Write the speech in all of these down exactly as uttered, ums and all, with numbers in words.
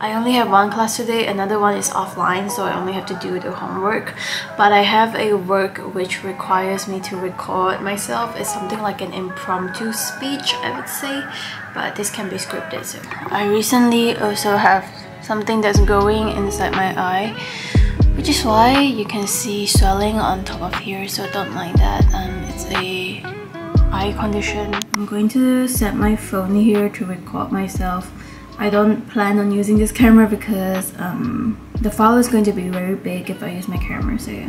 I only have one class today, another one is offline, so I only have to do the homework. But I have a work which requires me to record myself. It's something like an impromptu speech, I would say, but this can be scripted. So I recently also have something that's growing inside my eye, which is why you can see swelling on top of here, so don't mind that. Um, it's a eye condition. I'm going to set my phone here to record myself. I don't plan on using this camera because um, the file is going to be very big if I use my camera, so yeah.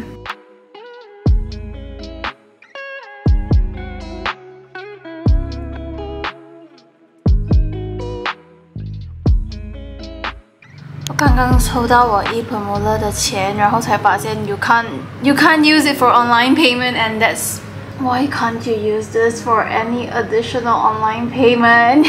You can't, you can't use it for online payment, and that's why can't you use this for any additional online payment?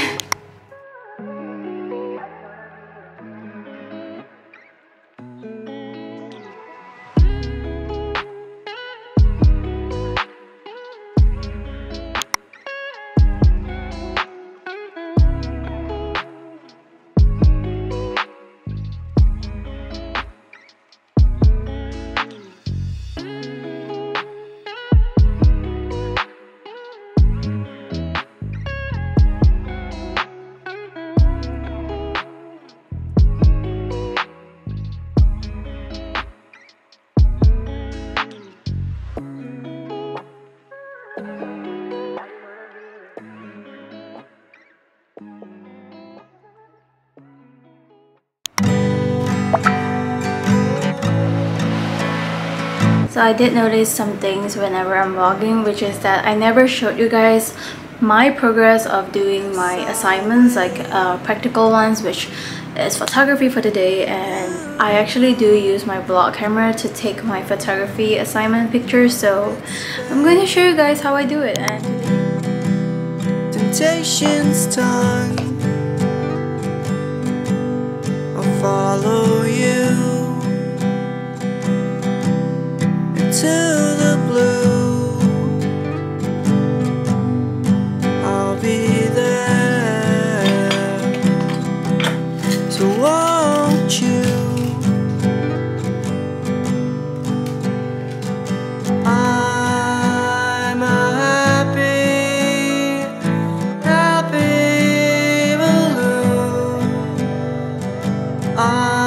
So I did notice some things whenever I'm vlogging, which is that I never showed you guys my progress of doing my assignments, like uh, practical ones, which is photography for today. And I actually do use my vlog camera to take my photography assignment pictures, so I'm going to show you guys how I do it. And temptation's time, I'll follow you to the blue, I'll be there, so won't you, I'm a happy, happy balloon, I'm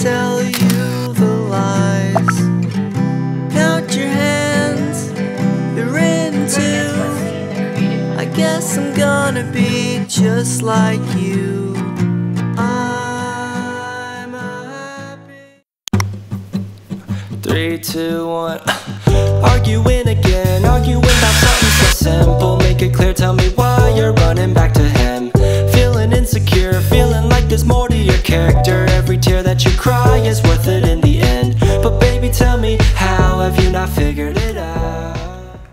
tell you the lies. Count your hands, they're in two. I guess I'm gonna be just like you. I'm happy. Three, two, one. Arguing again, arguing about something so simple. Make it clear, tell me why you're running back to him. Feeling insecure, feeling like there's more to your character. Every tear that you cry is worth it in the end. But baby, tell me, how have you not figured it out?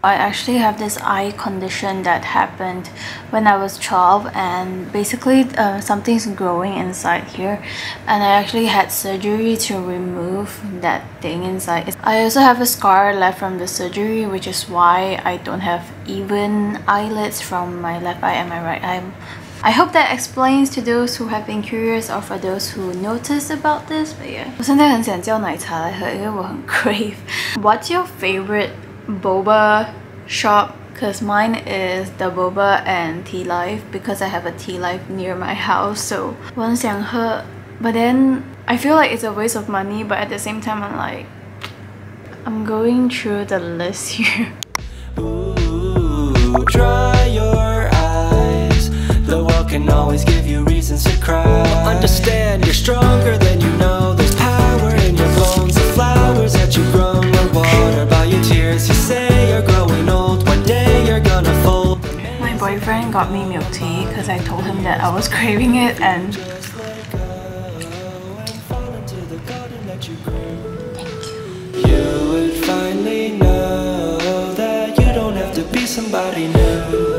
I actually have this eye condition that happened when I was twelve, and basically uh, something's growing inside here, and I actually had surgery to remove that thing inside. I also have a scar left from the surgery, which is why I don't have even eyelids from my left eye and my right eye. I hope that explains to those who have been curious or for those who noticed about this, but yeah. What's your favorite boba shop? Because mine is the boba and tea life, because I have a tea life near my house, so but then I feel like it's a waste of money, but at the same time I'm like, I'm going through the list here. Ooh, dry your eyes. The world can always give you reasons to cry. Understand you're stronger than you know. There's power in your bones. The flowers that you've grown will water by your tears. You say you're growing old. One day you're gonna fold. My boyfriend got me milk tea because I told him that I was craving it, and Thank you. You would finally know that you don't have to be somebody new.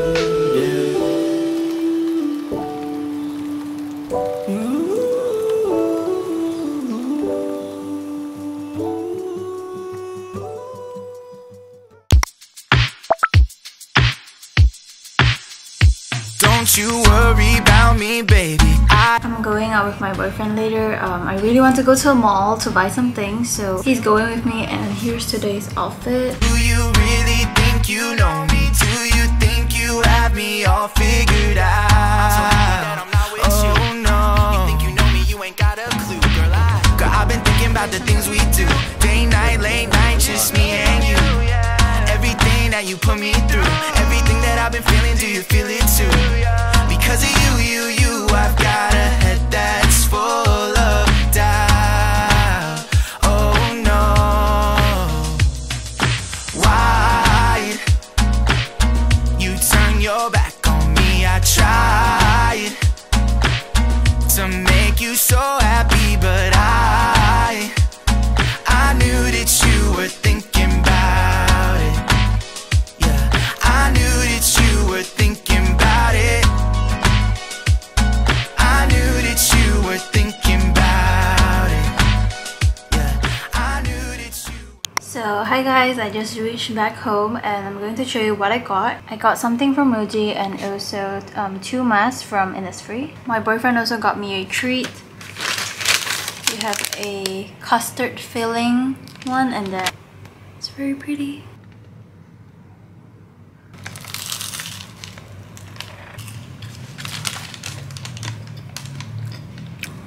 Don't you worry about me, baby. I I'm going out with my boyfriend later. Um, I really want to go to a mall to buy some things, so he's going with me. And here's today's outfit. Do you really think you know me? Do you think you have me all figured out? Oh no. You think you know me? You ain't got a clue, girl. Girl, I've been thinking about the things we do, day, night, late night, just me and you. Everything that you put me through, everything that I've been feeling, do you feel it too? Because of you, you, you, I've got a head that's full of doubt. Oh no. Why you turn your back on me? I tried to make you so happy, but I, I knew that you were thinking. So hi guys, I just reached back home and I'm going to show you what I got. I got something from Muji and also um, two masks from Innisfree. My boyfriend also got me a treat. We have a custard filling one and then it's very pretty.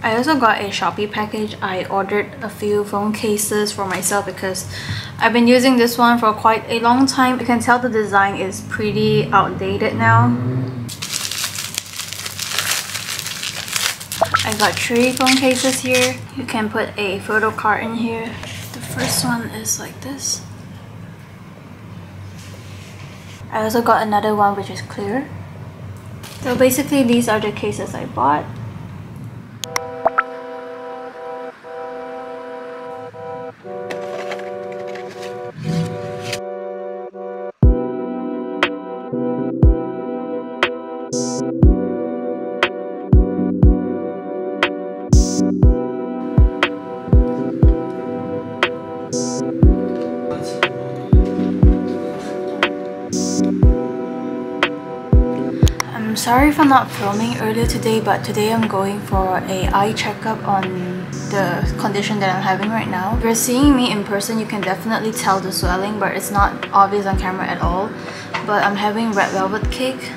I also got a Shopee package. I ordered a few phone cases for myself because I've been using this one for quite a long time. You can tell the design is pretty outdated now. I got three phone cases here. You can put a photo card in here. The first one is like this. I also got another one which is clear. So basically these are the cases I bought. I'm sorry if I'm not filming earlier today, but today I'm going for a eye checkup on the condition that I'm having right now. If you're seeing me in person, you can definitely tell the swelling, but it's not obvious on camera at all. But I'm having red velvet cake.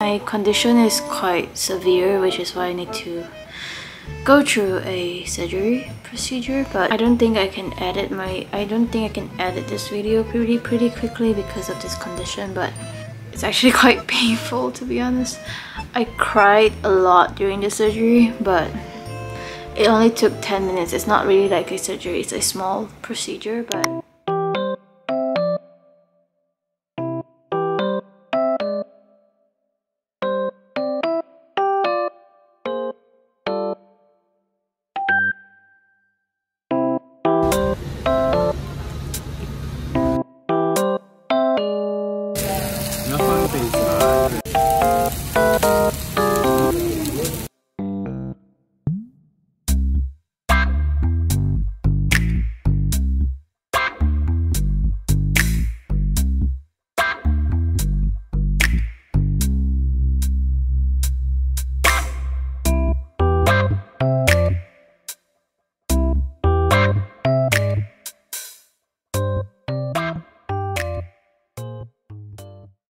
My condition is quite severe, which is why I need to go through a surgery procedure, but I don't think I can edit my I don't think I can edit this video pretty pretty quickly because of this condition, but it's actually quite painful, to be honest. I cried a lot during the surgery, but it only took ten minutes. It's not really like a surgery, it's a small procedure, but